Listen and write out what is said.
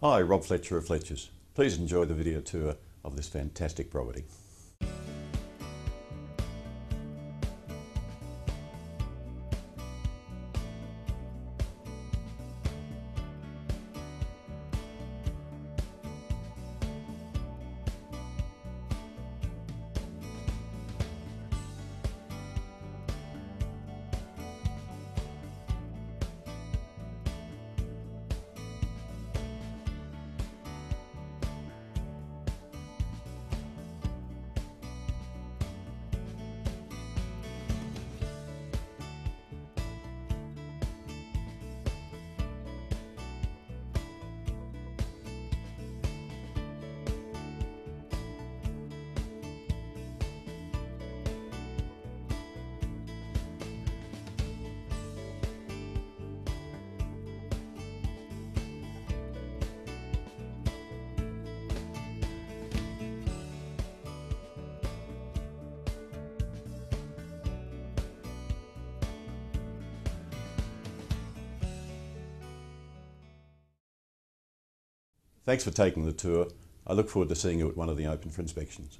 Hi, Rob Fletcher of Fletchers. Please enjoy the video tour of this fantastic property. Thanks for taking the tour. I look forward to seeing you at one of the open for inspections.